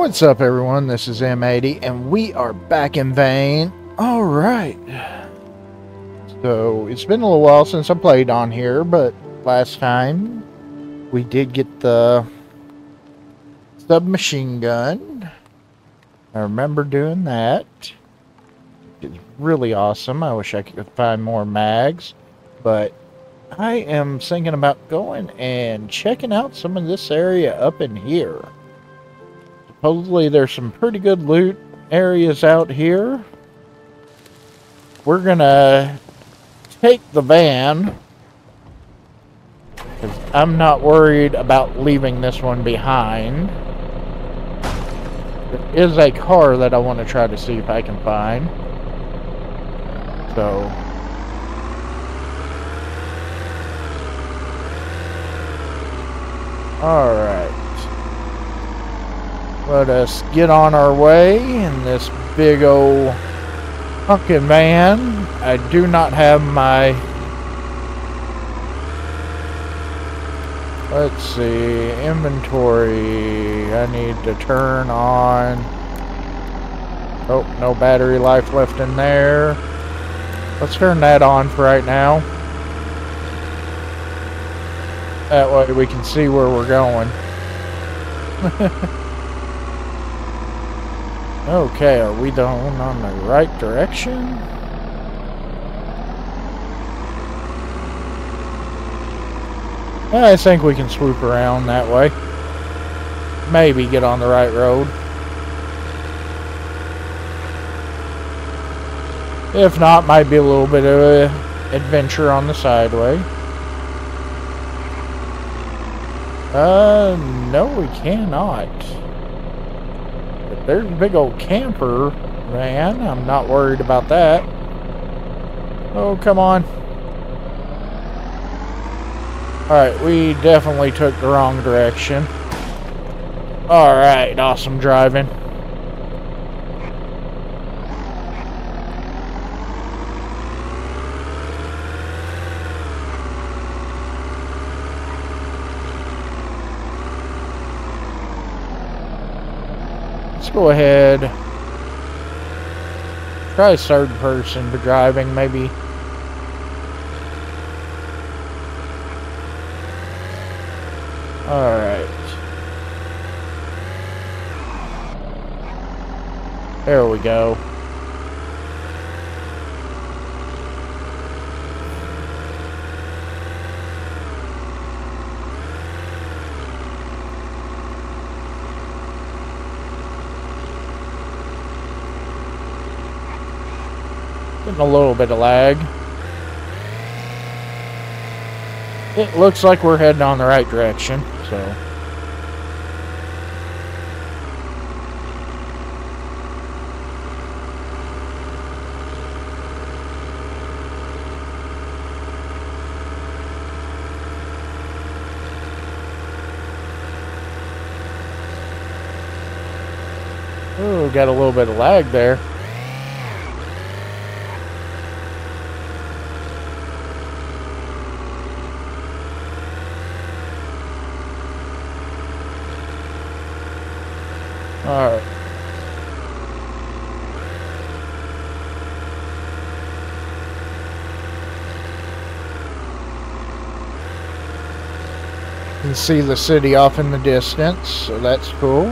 What's up, everyone? This is M80, and we are back in Vein. All right. So, it's been a little while since I played on here, but last time we did get the submachine gun. I remember doing that. It's really awesome. I wish I could find more mags, but I am thinking about going and checking out some of this area up in here. Supposedly there's some pretty good loot areas out here. We're gonna take the van, because I'm not worried about leaving this one behind. There is a car that I want to try to see if I can find. So alright. Let us get on our way in this big old fucking van. I do not have my... Let's see. Inventory. I need to turn on... Oh, no battery life left in there. Let's turn that on for right now. That way we can see where we're going. Okay, are we going on the right direction? I think we can swoop around that way. Maybe get on the right road. If not, might be a little bit of an adventure on the sideway. No, we cannot. There's a big old camper van. I'm not worried about that. Oh, come on. Alright, we definitely took the wrong direction. Alright, awesome driving. Go ahead, try third person for driving, maybe. Alright. There we go. A little bit of lag. It looks like we're heading on the right direction, so. Ooh, got a little bit of lag there. Alright. You can see the city off in the distance, so that's cool.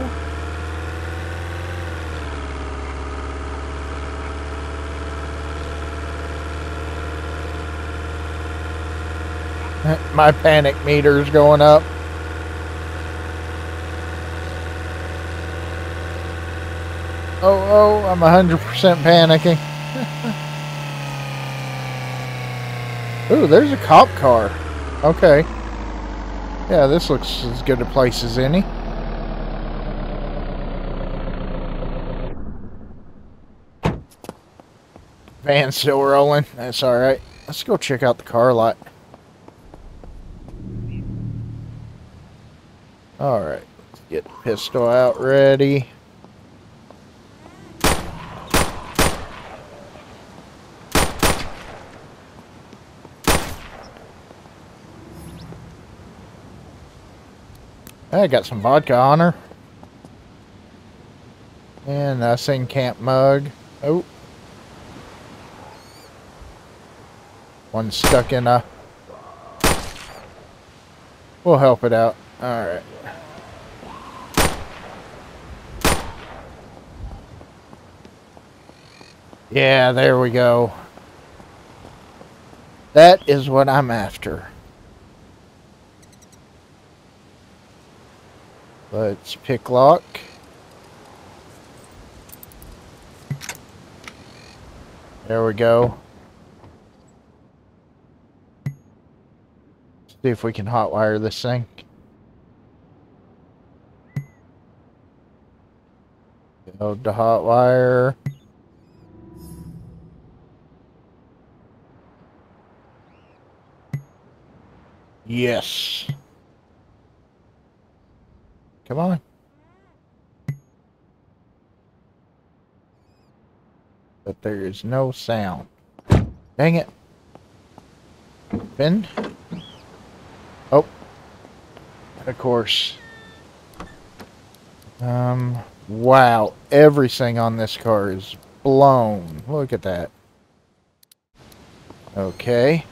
My panic meter's going up. Oh, I'm 100% panicking. Ooh, there's a cop car. Okay. Yeah, this looks as good a place as any. Van's still rolling. That's alright. Let's go check out the car lot. Alright. Let's get the pistol out ready. I got some vodka on her. And I seen Camp Mug. Oh. One stuck in a... We'll help it out. Alright. Yeah, there we go. That is what I'm after. Let's pick lock. There we go. Let's see if we can hotwire this thing. Go to hotwire. Yes. Come on. But there is no sound. Dang it. Open. Oh. Of course. Wow. Everything on this car is blown. Look at that. Okay.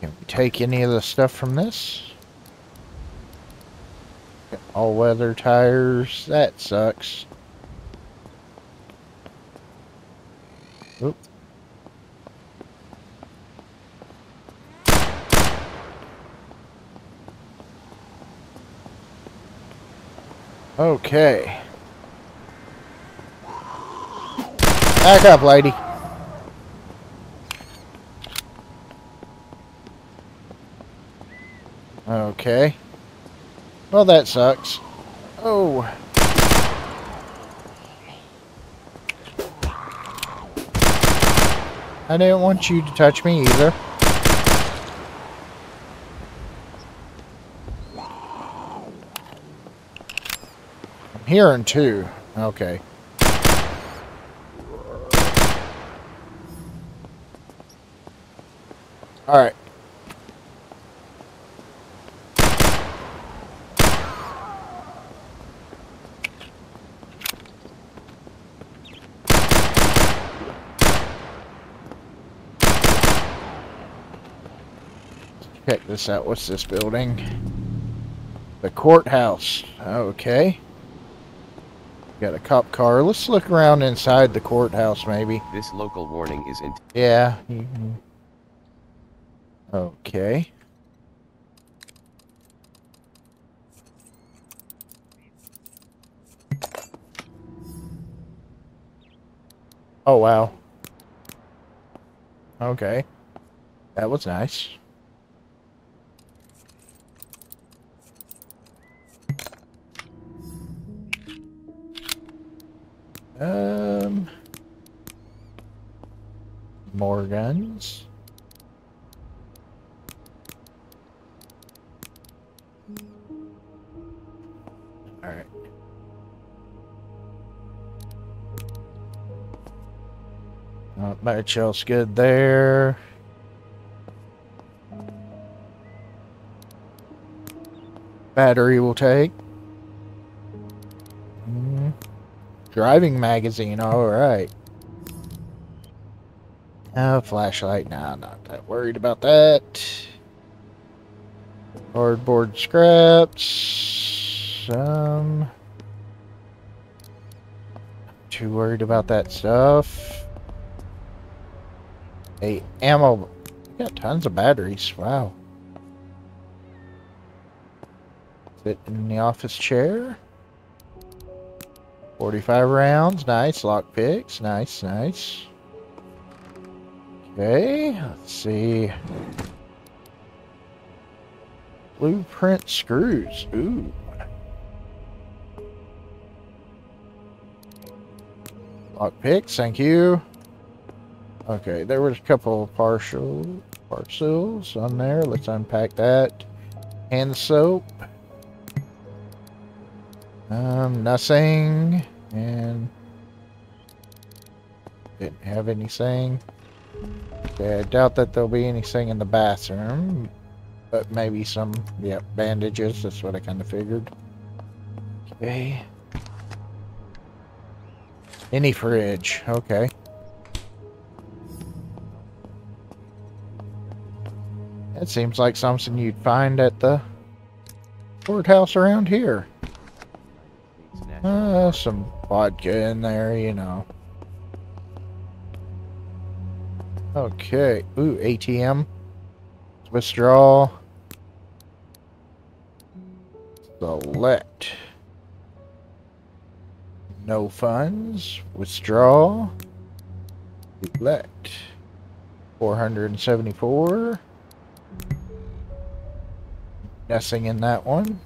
Can we take any of the stuff from this? All-weather tires. That sucks. Oop. Okay. Back up, lady. Okay. Well, that sucks. Oh. I didn't want you to touch me either. I'm hearing two. Okay. Alright. Check this out. What's this building? The courthouse. Okay. Got a cop car. Let's look around inside the courthouse, maybe. This local warning is in. Yeah. Mm-hmm. Okay. Oh, wow. Okay. That was nice. More guns. All right. Not much else good there. Battery will take. Driving magazine, alright. Flashlight, nah, not that worried about that. Cardboard scraps. Too worried about that stuff. Hey, ammo. We got tons of batteries, wow. Sit in the office chair. 45 rounds, nice. Lock picks, nice, nice. Okay, let's see. Blueprint screws, ooh. Lock picks, thank you. Okay, there was a couple of parcels on there. Let's unpack that. Hand soap. Nothing. And didn't have anything. Okay, I doubt that there'll be anything in the bathroom, but maybe some, yeah, bandages. That's what I kind of figured. Okay. Mini fridge. Okay. That seems like something you'd find at the courthouse around here. Some vodka in there, you know. Okay. Ooh, ATM. Withdraw. Select. No funds. Withdraw. Select. 474. Nothing in that one.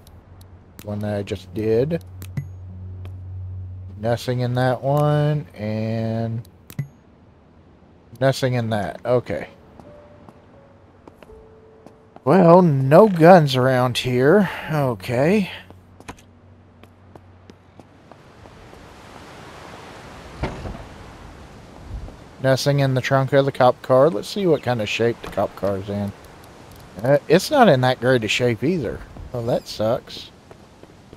One that I just did. Nothing in that one. And... nothing in that. Okay. Well, no guns around here. Okay. Nothing in the trunk of the cop car. Let's see what kind of shape the cop car's in. It's not in that great a shape either. Oh, that sucks.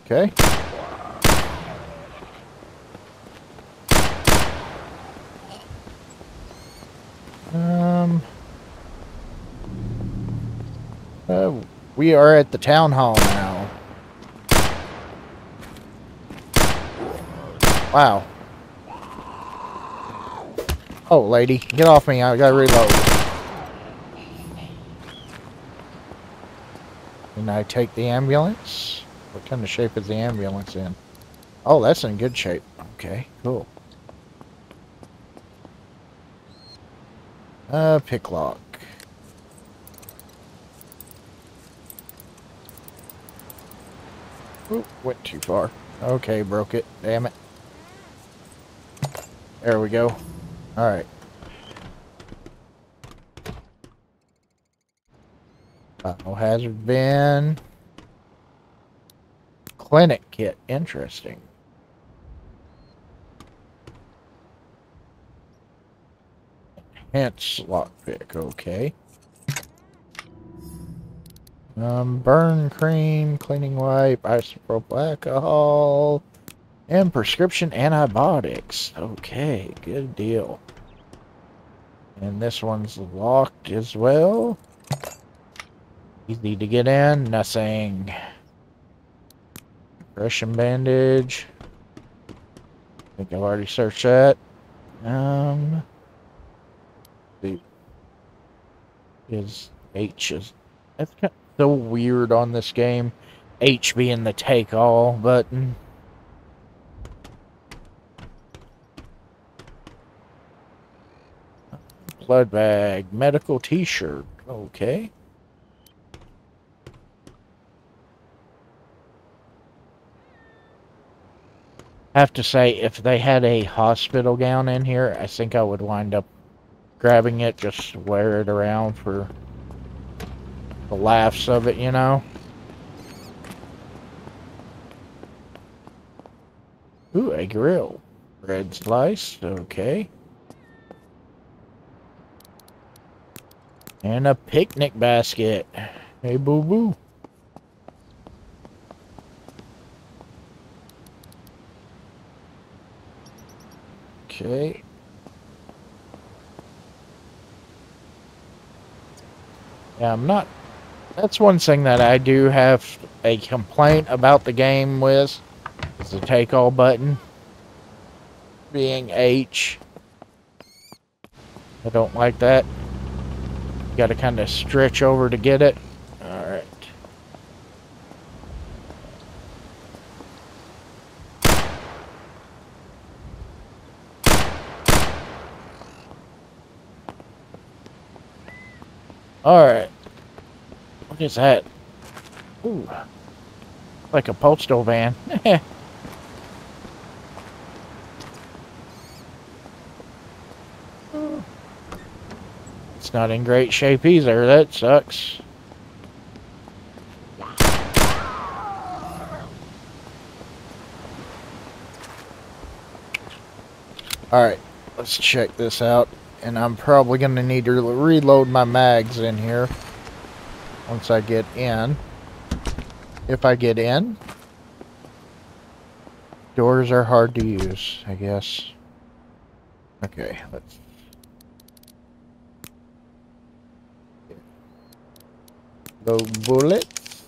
Okay. We are at the town hall now. Wow. Oh, lady, get off me. I gotta reload. And I take the ambulance. What kind of shape is the ambulance in? Oh, that's in good shape. Okay, cool. Pick lock. Oop, went too far. Okay, broke it. Damn it. There we go. Alright. Hazard bin. Clinic kit. Interesting. Enhanced lockpick. Okay. Burn cream, cleaning wipe, isopropyl alcohol, and prescription antibiotics. Okay, good deal. And this one's locked as well. Easy to get in, nothing. Compression bandage. I think I've already searched that. The is H is that's kind of so weird on this game. H being the take all button. Blood bag, medical t-shirt. Okay. I have to say, if they had a hospital gown in here, I think I would wind up grabbing it, just wear it around for the laughs of it, you know. Ooh, a grill. Bread slice, okay. And a picnic basket. Hey, boo-boo. Okay. Yeah, I'm not... that's one thing that I do have a complaint about the game with, is the take-all button being H. I don't like that. You gotta kind of stretch over to get it. Alright. Alright. What is that? Ooh. Like a postal van. It's not in great shape either. That sucks. Alright. Let's check this out. And I'm probably going to need to reload my mags in here once I get in. If I get in. Doors are hard to use, I guess. Okay, let's... low bullets.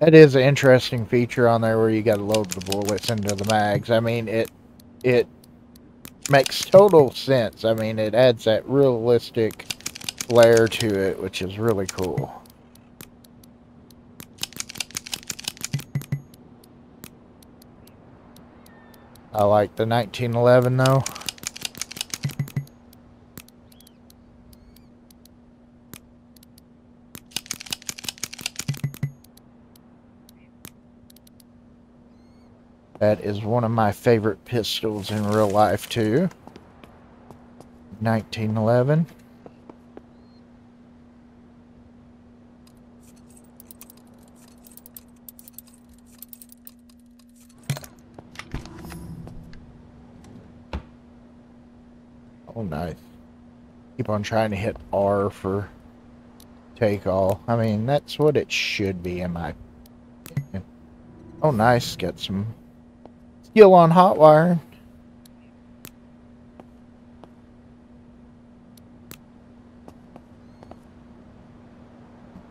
That is an interesting feature on there where you gotta load the bullets into the mags. I mean, it makes total sense. I mean, it adds that realistic layer to it, which is really cool. I like the 1911 though. That is one of my favorite pistols in real life too. 1911. Oh, nice. Keep on trying to hit R for take all. I mean, that's what it should be in my opinion. Oh, nice. Got some skill on hot wire.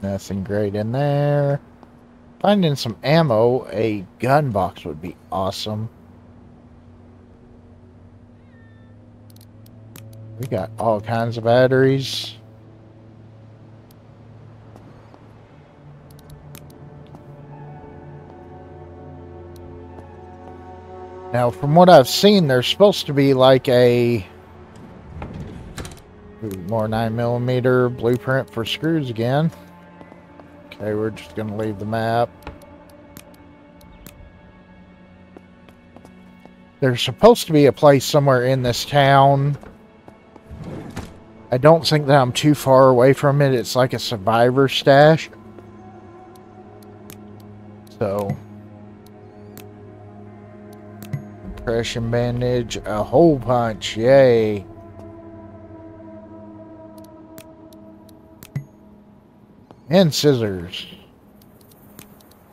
Nothing great in there. Finding some ammo, a gun box would be awesome. We got all kinds of batteries. Now, from what I've seen, there's supposed to be like a... ooh, more 9mm blueprint for screws again. Okay, we're just going to leave the map. There's supposed to be a place somewhere in this town. I don't think that I'm too far away from it. It's like a survivor stash. So... compression bandage, a hole punch, yay! And scissors.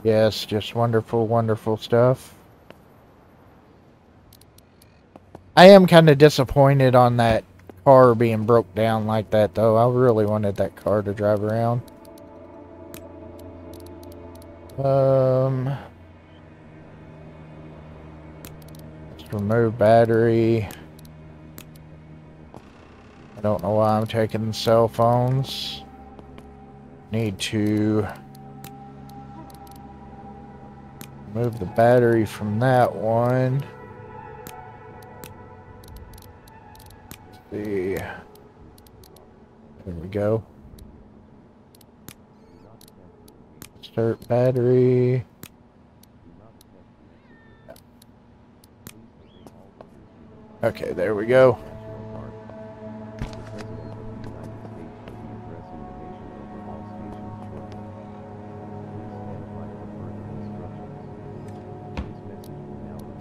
Yes, just wonderful, wonderful stuff. I am kind of disappointed on that car being broke down like that though. I really wanted that car to drive around. Let's remove battery. I don't know why I'm taking cell phones. Need to remove the battery from that one. See. There we go. Start battery. Okay, there we go.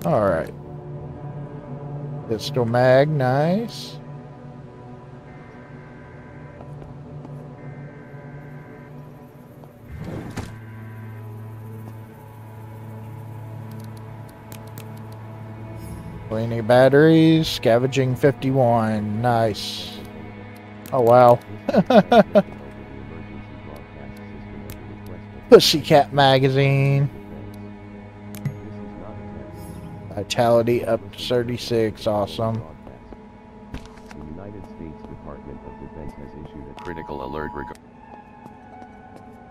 All right. Pistol mag, nice. Plenty batteries, scavenging 51, nice. Oh wow. Pussycat magazine. Vitality up to 36, awesome. The United States Department of Defense has issued a critical alert regarding...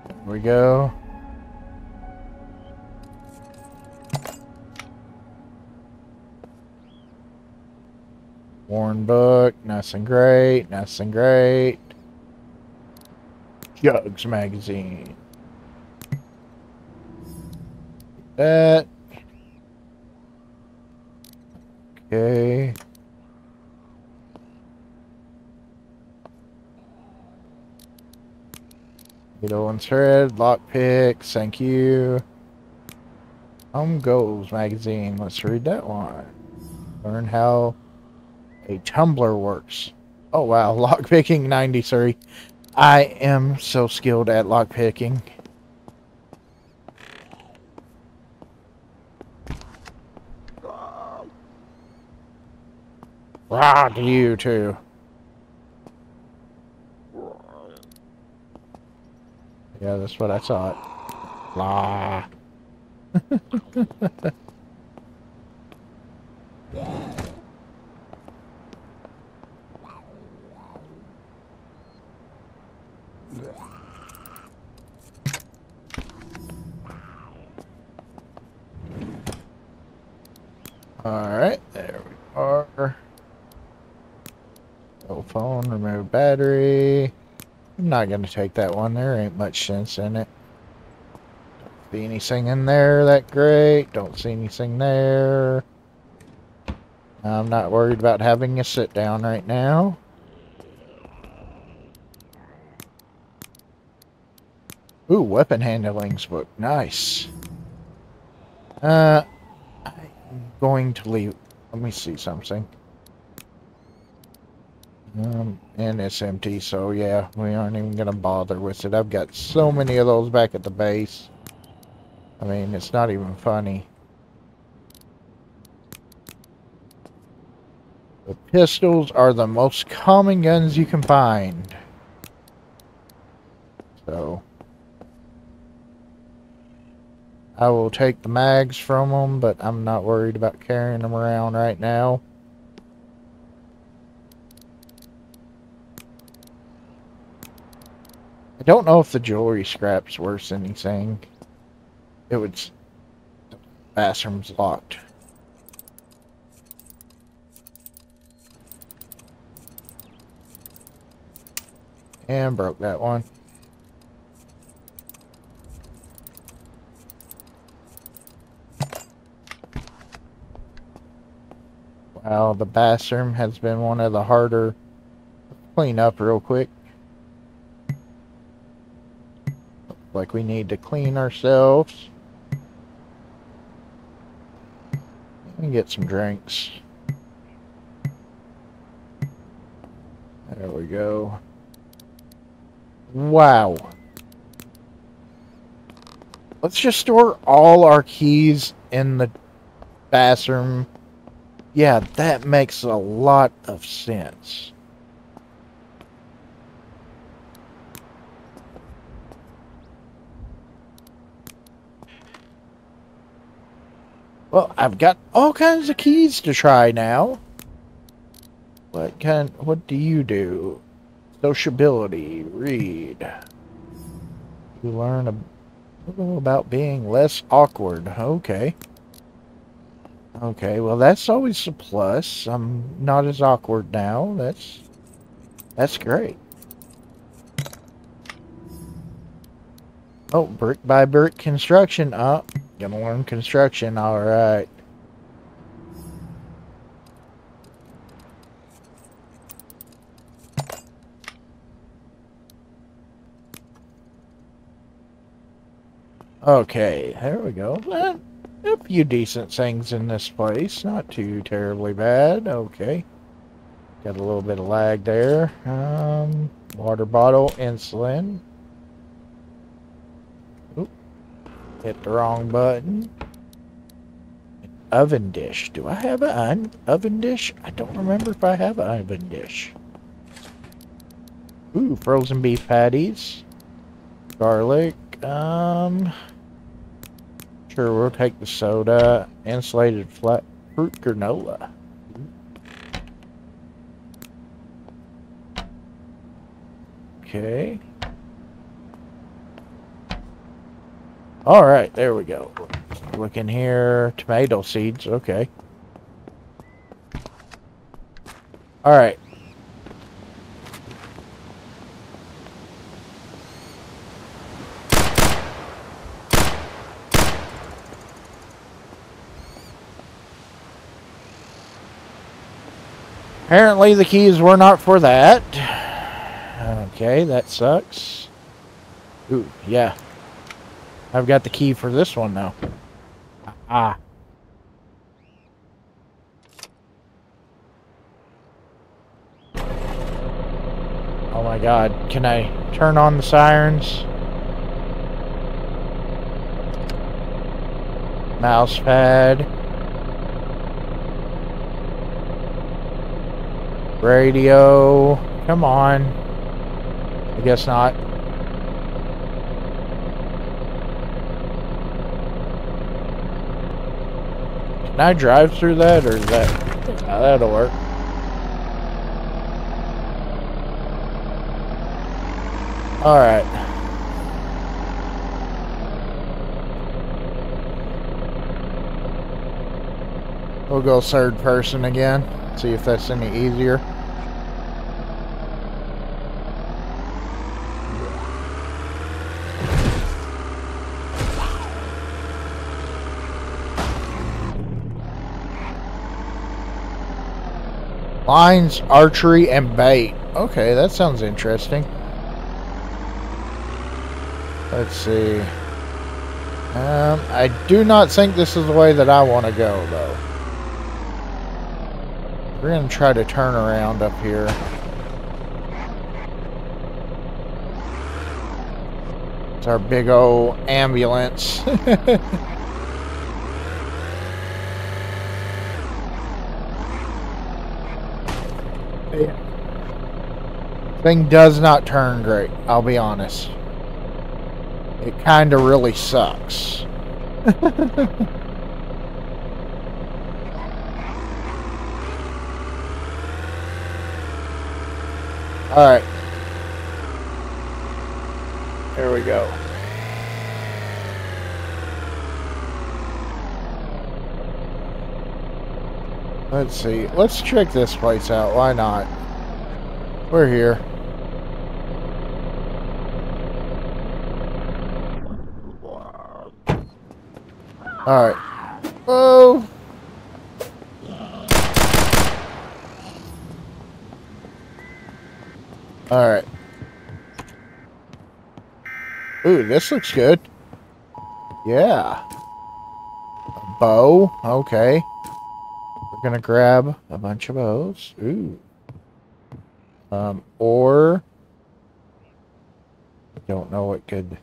there we go. Worn book, nothing great, nothing great. Jugs magazine. That. Okay. Needle and thread, lockpick, thank you. Home Goals magazine, let's read that one. Learn how a tumbler works. Oh wow, lockpicking 93. I am so skilled at lockpicking. Rah to you too. Yeah, that's what I thought. Rah. Alright, there we are. Old phone, remove battery. I'm not going to take that one. There ain't much sense in it. Don't see anything in there that great. Don't see anything there. I'm not worried about having a sit down right now. Ooh, weapon handlings book. Nice. I'm going to leave. Let me see something. And it's empty, so yeah, we aren't even gonna bother with it. I've got so many of those back at the base. I mean, it's not even funny. The pistols are the most common guns you can find. So I will take the mags from them, but I'm not worried about carrying them around right now. I don't know if the jewelry scrap's worth anything. It was... The bathroom's locked. And broke that one. Wow, the bathroom has been one of the harder to clean up real quick. Like we need to clean ourselves and get some drinks. There we go. Wow. Let's just store all our keys in the bathroom. Yeah, that makes a lot of sense. Well, I've got all kinds of keys to try now. What do you do? Sociability, read. You learn about being less awkward. Okay. Okay, well that's always a plus. I'm not as awkward now. That's great. Oh, brick by brick construction. Gonna learn construction, alright. Okay, there we go. A few decent things in this place. Not too terribly bad. Okay. Got a little bit of lag there. Water bottle, insulin. Hit the wrong button. Oven dish. Do I have an oven dish? I don't remember if I have an oven dish. Ooh, frozen beef patties. Garlic. Sure, we'll take the soda. Insulated flat fruit granola. Okay. Alright, there we go. Look in here. Tomato seeds, okay. Alright. Apparently the keys were not for that. Okay, that sucks. Ooh, yeah. I've got the key for this one now. Ah. Oh my god, can I turn on the sirens? Mouse pad. Radio. Come on. I guess not. Can I drive through that, or is that... Oh, that'll work. Alright. We'll go third person again. See if that's any easier. Lines, archery, and bait. Okay, that sounds interesting. Let's see. I do not think this is the way that I want to go, though. We're going to try to turn around up here. It's our big old ambulance. Yeah. Thing does not turn great, I'll be honest. It kind of really sucks. Alright. There we go. Let's see. Let's check this place out. Why not? We're here. Alright. Whoa! Alright. Ooh, this looks good. Yeah. A bow. Okay. We're gonna grab a bunch of bows. Ooh. Or... Don't know what could...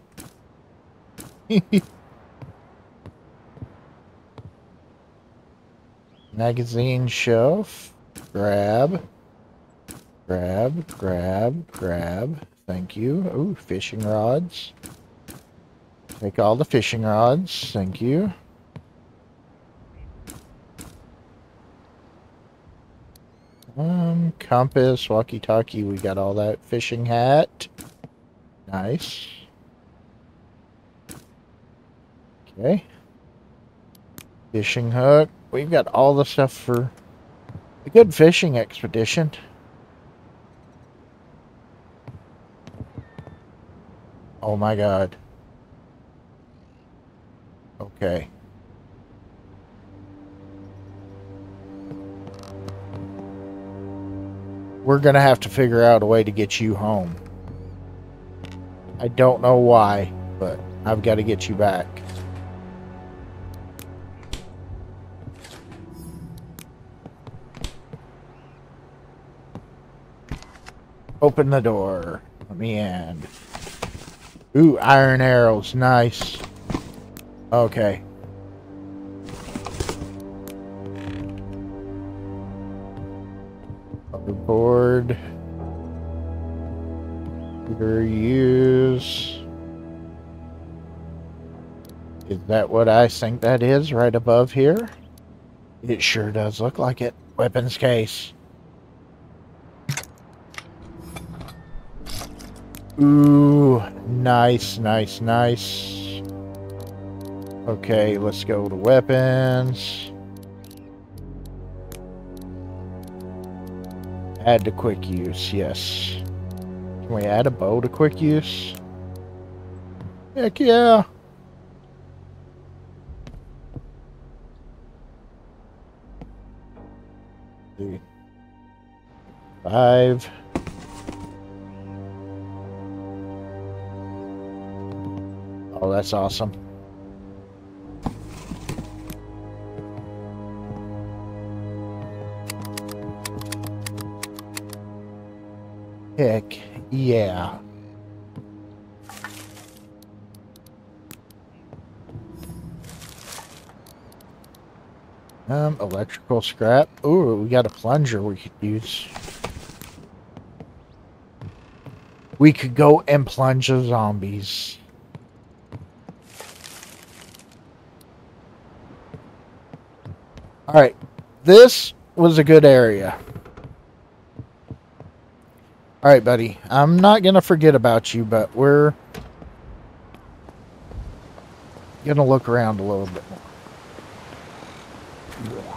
Magazine shelf. Grab. Grab, grab, grab. Thank you. Ooh, fishing rods. Take all the fishing rods. Thank you. Compass, walkie-talkie. We got all that. Fishing hat. Nice. Okay. Fishing hook. We've got all the stuff for a good fishing expedition. Oh my god. Okay. We're gonna have to figure out a way to get you home. I don't know why, but I've got to get you back. Open the door. Let me in. Ooh, iron arrows. Nice. Okay. Overboard. Computer use. Is that what I think that is right above here? It sure does look like it. Weapons case. Ooh, nice, nice, nice. Okay, let's go to weapons. Add to quick use, yes. Can we add a bow to quick use? Heck yeah. Let's see. 5. Oh, that's awesome. Heck yeah. Electrical scrap. Ooh, we got a plunger we could use. we could go and plunge the zombies. Alright, this was a good area. Alright, buddy. I'm not going to forget about you, but we're going to look around a little bit more.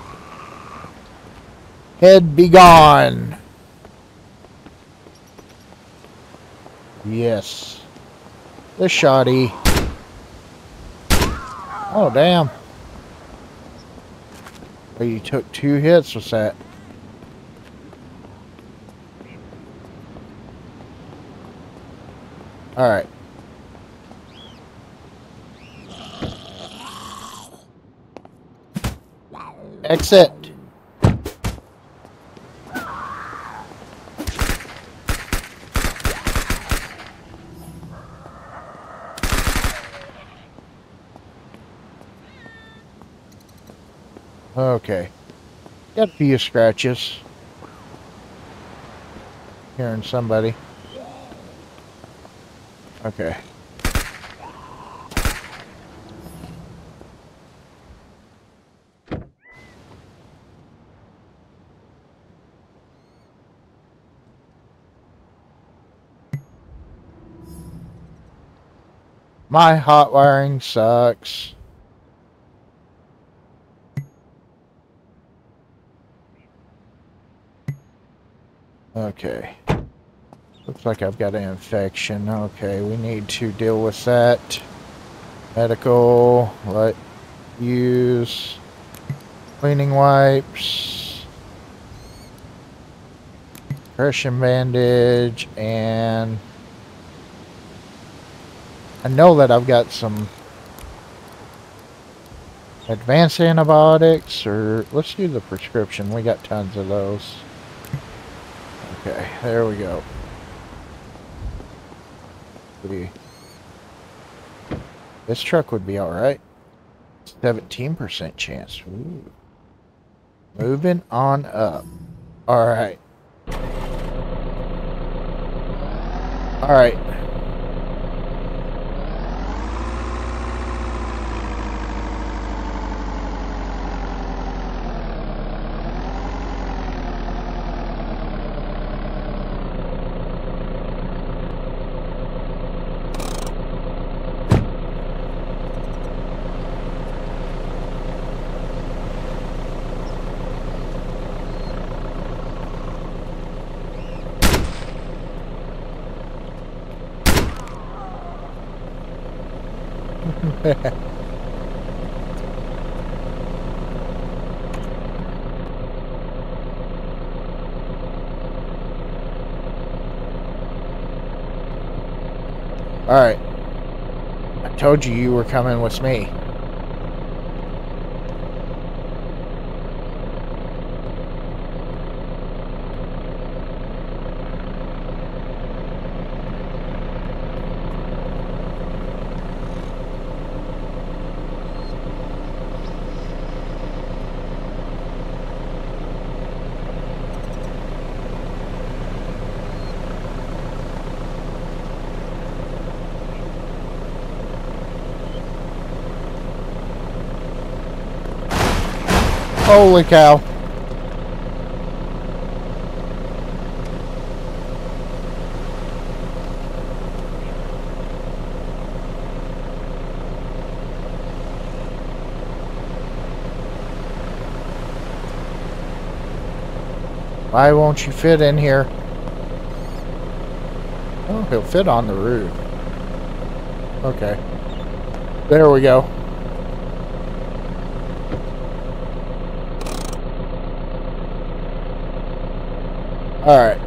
Head be gone. Yes. The shoddy. Oh, damn. Oh, you took 2 hits. What's that? All right. Exit. Okay. Got a few scratches. Hearing somebody. Okay. My hot wiring sucks. Okay. Looks like I've got an infection. Okay, we need to deal with that. Medical, let use cleaning wipes, compression bandage, and I know that I've got some advanced antibiotics, or let's do the prescription. We got tons of those. Okay, there we go. This truck would be alright. 17% chance. Ooh. Moving on up. Alright. Alright. Alright. I told you you were coming with me. Holy cow. Why won't you fit in here? Oh, he'll fit on the roof. Okay. There we go. All right.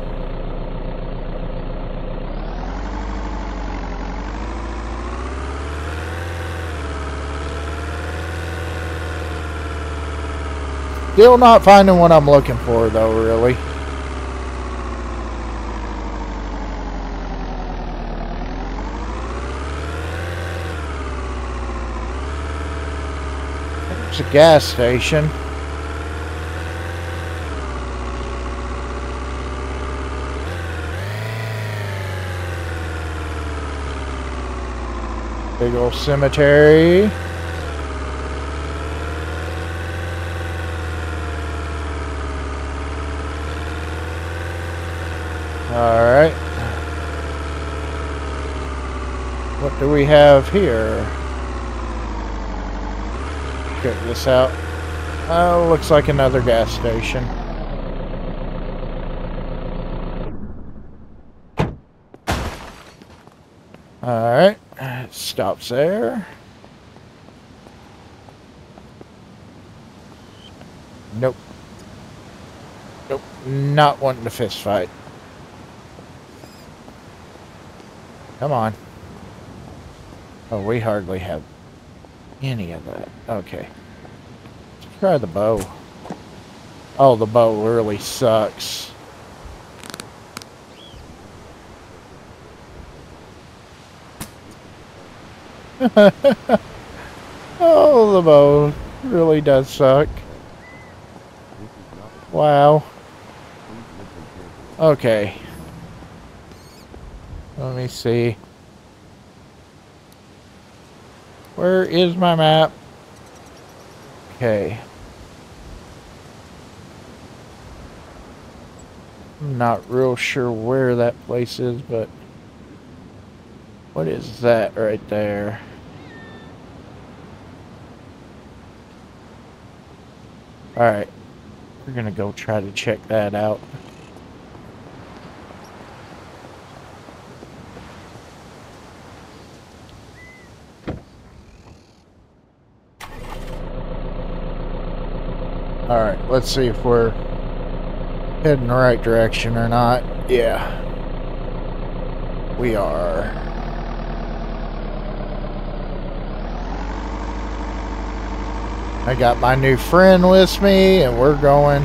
Still not finding what I'm looking for, though, really. It's a gas station. Big old cemetery. Alright. What do we have here? Check this out. Oh, looks like another gas station. Alright, it stops there. Nope. Nope, not wanting to fist fight. Come on. Oh, we hardly have any of that. Okay. Let's try the bow. Oh, the bow really sucks. Oh, the bow really does suck. Wow. Okay. Let me see. Where is my map? Okay. I'm not real sure where that place is, but... What is that right there? Alright, we're gonna go try to check that out. Alright, let's see if we're heading the right direction or not. Yeah. We are. I got my new friend with me, and we're going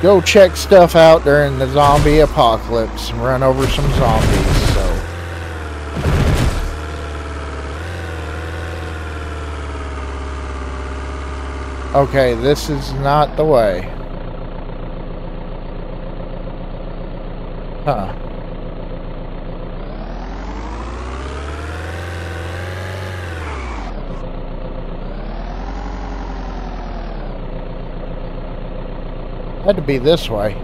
go check stuff out during the zombie apocalypse and run over some zombies. So, okay, this is not the way. Huh. Had to be this way.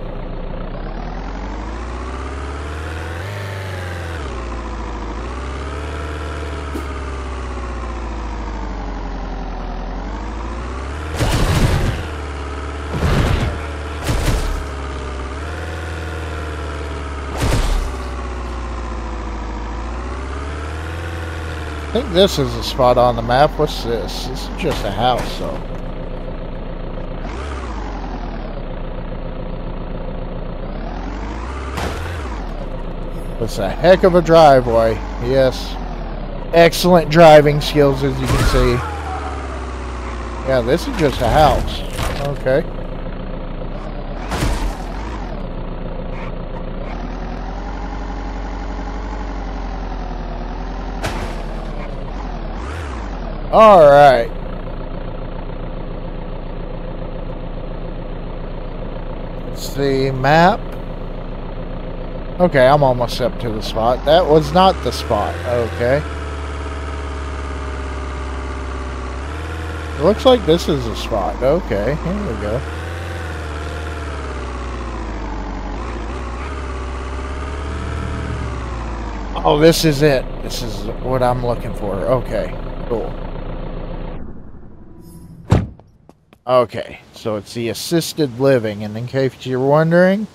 I think this is a spot on the map. What's this? This is just a house, so... It's a heck of a driveway. Yes. Excellent driving skills, as you can see. Yeah, this is just a house. Okay. Alright. Let's see. Map. Okay, I'm almost up to the spot. That was not the spot. Okay. It looks like this is the spot. Okay, here we go. Oh, this is it. This is what I'm looking for. Okay, cool. Okay, so it's the assisted living, and in case you're wondering,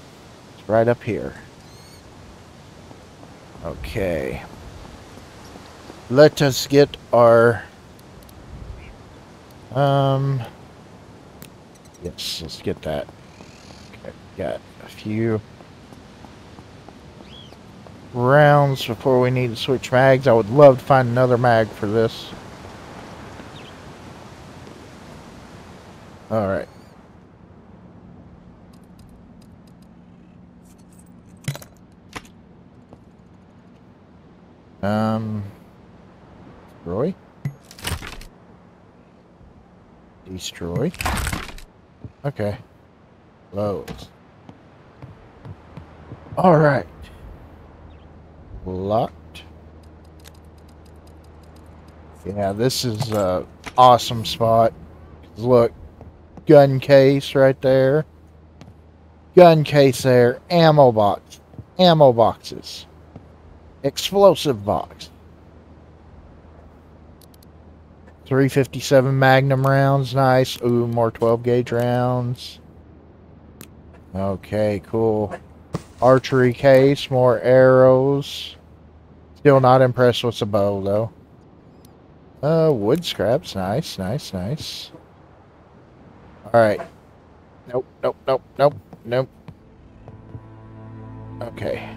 it's right up here. Okay, let us get our, yes, let's get that. Okay, got a few rounds before we need to switch mags. I would love to find another mag for this. All right. Destroy. Destroy. Okay. Close. Alright. Locked. Yeah, this is a awesome spot. Look, gun case right there. Gun case there. Ammo box. Ammo boxes. Explosive box. 357 Magnum rounds. Nice. Ooh, more 12 gauge rounds. Okay, cool. Archery case. More arrows. Still not impressed with the bow, though. Wood scraps. Nice, nice, nice. Alright. Nope, nope, nope, nope, nope. Okay.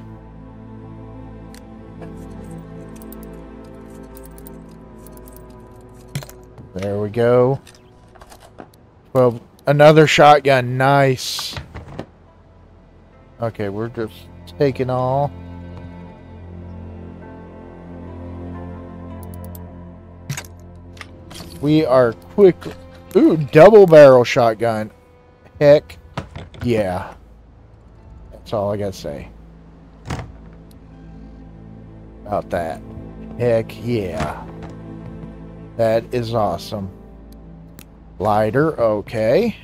There we go. Well, another shotgun. Nice. Okay, we're just taking all. We are quick. Ooh, double barrel shotgun. Heck yeah. That's all I gotta say about that. Heck yeah. That is awesome. Lighter, okay.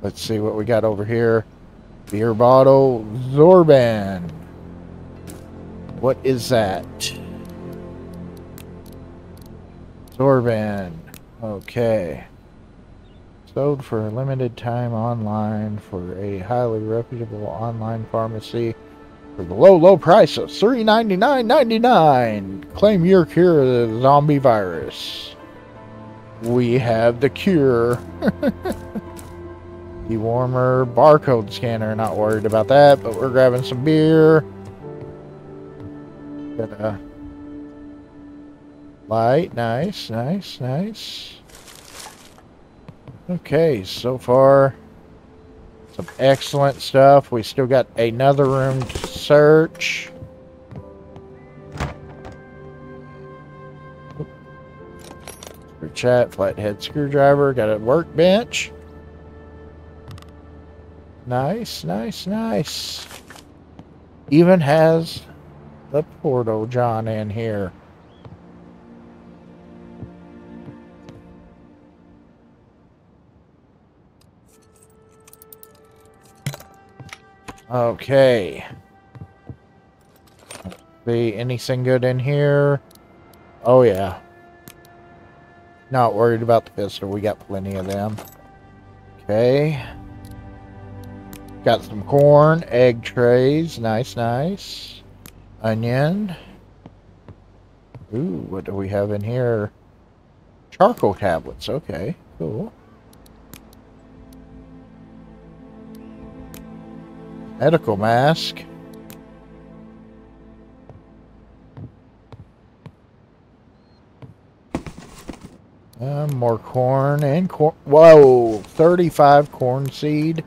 Let's see what we got over here. Beer bottle, Zorban. What is that? Zorban. Okay. Sold for a limited time online for a highly reputable online pharmacy for the low, low price of $399.99. Claim your cure of the zombie virus. We have the cure. The warmer barcode scanner. Not worried about that, but we're grabbing some beer. Got a light. Nice, nice, nice. Okay, so far some excellent stuff. We still got another room to search. For chat, flathead screwdriver. Got a workbench. Nice, nice, nice. Even has the Porto John in here. Okay. See anything good in here? Oh yeah. Not worried about the pistol. We got plenty of them. Okay. Got some corn, egg trays. Nice, nice. Onion. Ooh, what do we have in here? Charcoal tablets. Okay, cool. Medical mask. More corn and corn. Whoa, 35 corn seed.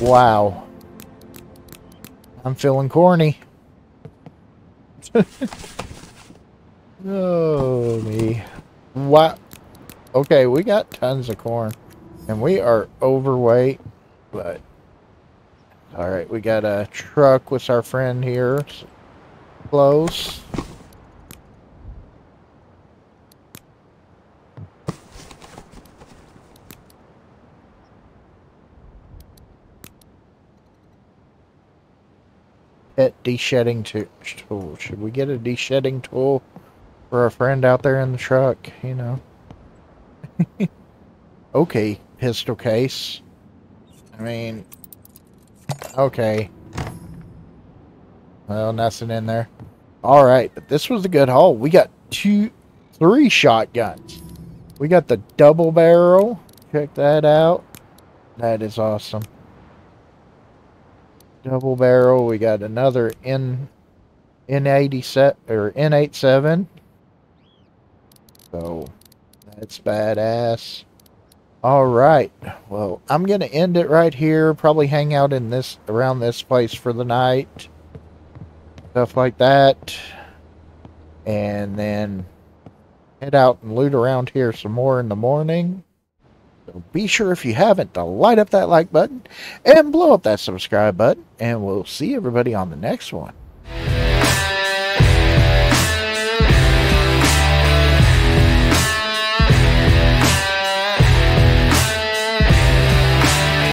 Wow. I'm feeling corny. Oh, me. What? Okay, we got tons of corn. And we are overweight, but alright, we got a truck with our friend here. Close. Pet de-shedding tool. Should we get a de-shedding tool for our friend out there in the truck, you know? Okay, pistol case. I mean, okay. Well, nothing in there. All right, but this was a good haul. We got three shotguns. We got the double barrel. Check that out. That is awesome. Double barrel. We got another N87 or N87. So that's badass. All right, well, I'm gonna end it right here. Probably hang out in this around this place for the night, stuff like that, and then head out and loot around here some more in the morning. So be sure, if you haven't, to light up that like button and blow up that subscribe button, and we'll see everybody on the next one.